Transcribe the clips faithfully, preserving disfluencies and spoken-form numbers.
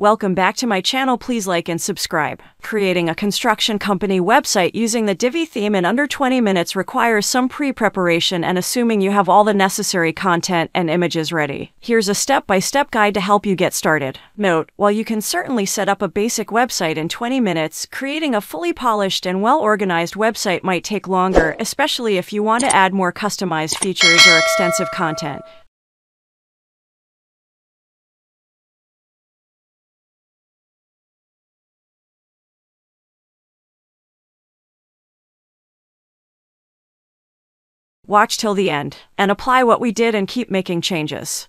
Welcome back to my channel. Please like and subscribe. Creating a construction company website using the Divi theme in under twenty minutes requires some pre-preparation and assuming you have all the necessary content and images ready. Here's a step-by-step guide to help you get started. Note, while you can certainly set up a basic website in twenty minutes, creating a fully polished and well-organized website might take longer, especially if you want to add more customized features or extensive content. Watch till the end, and apply what we did and keep making changes.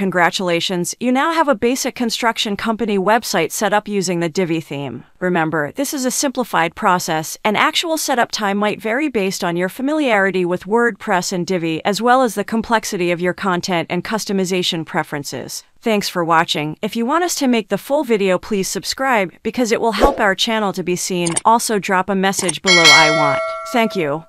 Congratulations, you now have a basic construction company website set up using the Divi theme. Remember, this is a simplified process, and actual setup time might vary based on your familiarity with WordPress and Divi, as well as the complexity of your content and customization preferences. Thanks for watching. If you want us to make the full video, please subscribe because it will help our channel to be seen. Also drop a message below "I want." Thank you.